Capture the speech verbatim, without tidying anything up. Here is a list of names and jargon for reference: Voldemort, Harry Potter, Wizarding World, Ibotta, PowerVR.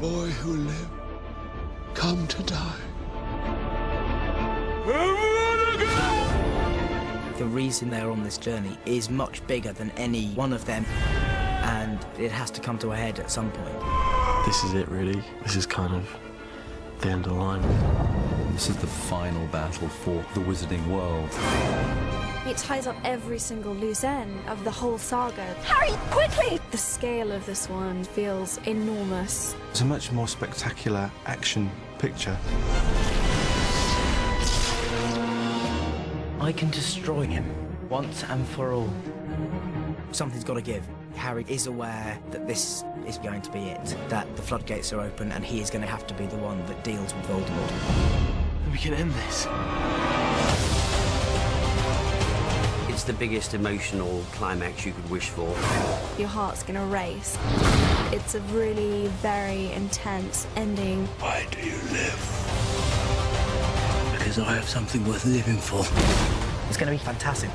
boy who lived, come to die. The reason they're on this journey is much bigger than any one of them, and it has to come to a head at some point. This is it, really. This is kind of the end of the line. This is the final battle for the Wizarding World. It ties up every single loose end of the whole saga. Harry, quickly! The scale of this one feels enormous. It's a much more spectacular action picture. I can destroy him once and for all. Something's got to give. Harry is aware that this is going to be it, that the floodgates are open and he is going to have to be the one that deals with Voldemort. We can end this. It's the biggest emotional climax you could wish for. Your heart's gonna race. It's a really very intense ending. Why do you live? Because I have something worth living for. It's gonna be fantastic.